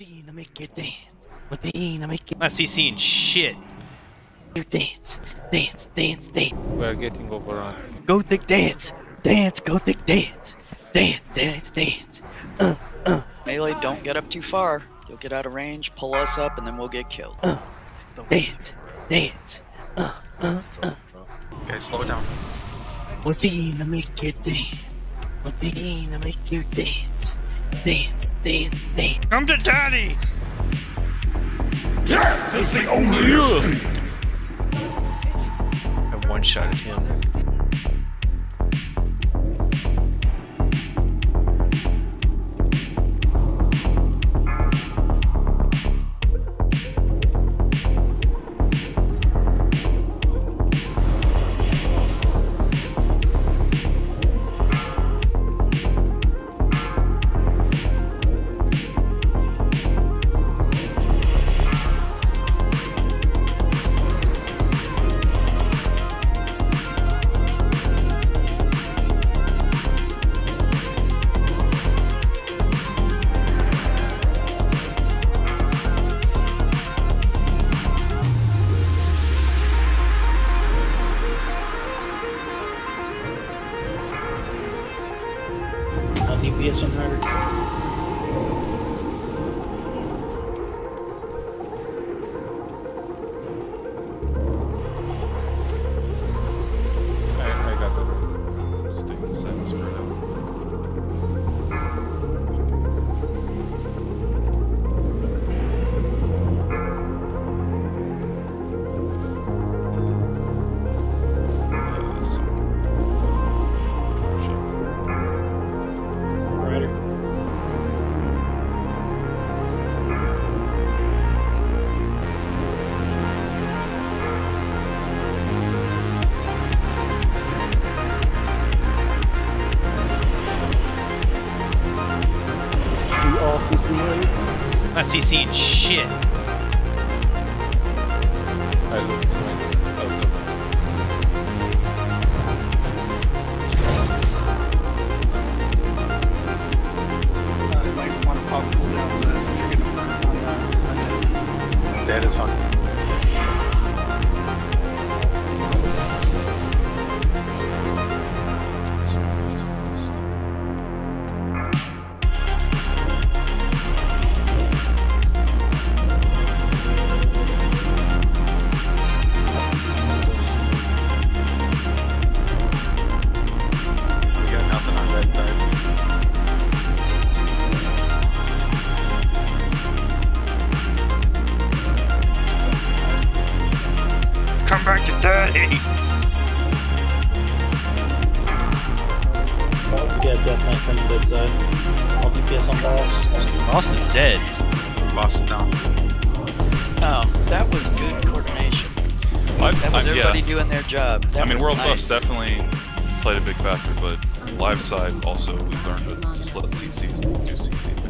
Medina, make it dance. Medina, make it. I'm not CCing shit. You dance, dance, dance, dance. We are getting overrun. Go thick dance, dance, go thick dance, dance, dance, dance. Melee, don't get up too far. You'll get out of range, pull us up, and then we'll get killed. Dance, dance. Okay, slow down. Medina, make it dance. Medina, make you dance. Dance, dance, dance. Come to daddy! Death is the only escape! I one-shotted him. DPS on hybrid. I got the stick and sentence for him. I see seeing shit. I might want to pop cooldowns and get on that. That is fine. Come back to daddy! I'll get that knife from the bedside. I'll DPS on boss. Boss is dead. Boss is down. Oh, that was good coordination. That was everybody doing their job. That World Buffs definitely played a big factor, but live side also, we learned to just let CCs do CC.